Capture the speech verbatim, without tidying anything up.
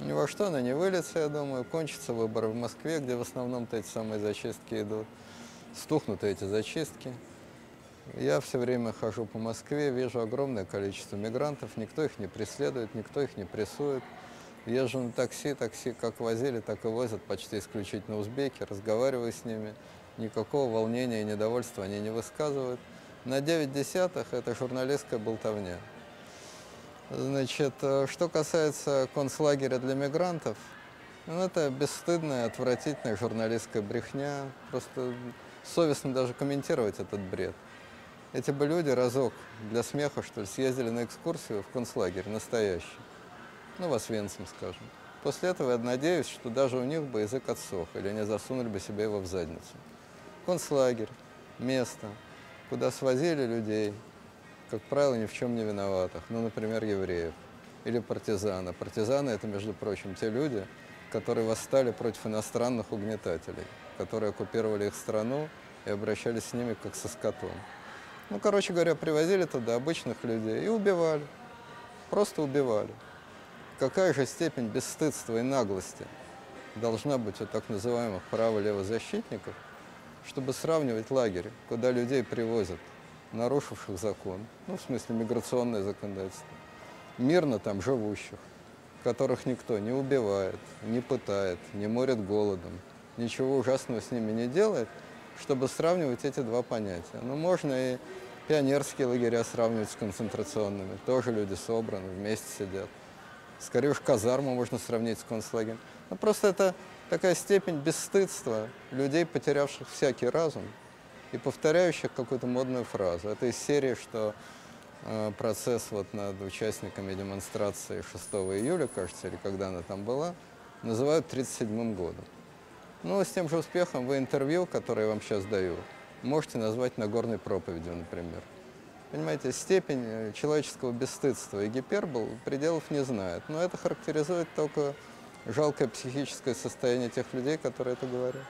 Ни во что она не выльется, я думаю. Кончатся выборы в Москве, где в основном-то эти самые зачистки идут. Стухнут эти зачистки. Я все время хожу по Москве, вижу огромное количество мигрантов. Никто их не преследует, никто их не прессует. Езжу на такси, такси как возили, так и возят почти исключительно узбеки. Разговариваю с ними, никакого волнения и недовольства они не высказывают. На девять десятых это журналистская болтовня. Значит, что касается концлагеря для мигрантов, ну, это бесстыдная, отвратительная журналистская брехня. Просто совестно даже комментировать этот бред. Эти бы люди разок для смеха, что ли, съездили на экскурсию в концлагерь, настоящий. Ну, в Освенцим, скажем. После этого я надеюсь, что даже у них бы язык отсох, или они засунули бы себе его в задницу. Концлагерь, место, куда свозили людей, как правило, ни в чем не виноватых. Ну, например, евреев или партизаны. Партизаны – это, между прочим, те люди, которые восстали против иностранных угнетателей, которые оккупировали их страну и обращались с ними как со скотом. Ну, короче говоря, привозили туда обычных людей и убивали. Просто убивали. Какая же степень бесстыдства и наглости должна быть у так называемых право-левозащитников, чтобы сравнивать лагерь, куда людей привозят, нарушивших закон, ну, в смысле миграционное законодательство, мирно там живущих, которых никто не убивает, не пытает, не морит голодом, ничего ужасного с ними не делает, чтобы сравнивать эти два понятия. Ну, можно и пионерские лагеря сравнивать с концентрационными. Тоже люди собраны, вместе сидят. Скорее уж казарму можно сравнить с концлагерем. Ну, просто это такая степень бесстыдства людей, потерявших всякий разум и повторяющих какую-то модную фразу. Это из серии, что э, процесс вот над участниками демонстрации шестого июля, кажется, или когда она там была, называют тридцать седьмым годом. Ну, с тем же успехом вы интервью, которое я вам сейчас даю, можете назвать Нагорной проповедью, например. Понимаете, степень человеческого бесстыдства и гипербол пределов не знает, но это характеризует только жалкое психическое состояние тех людей, которые это говорят.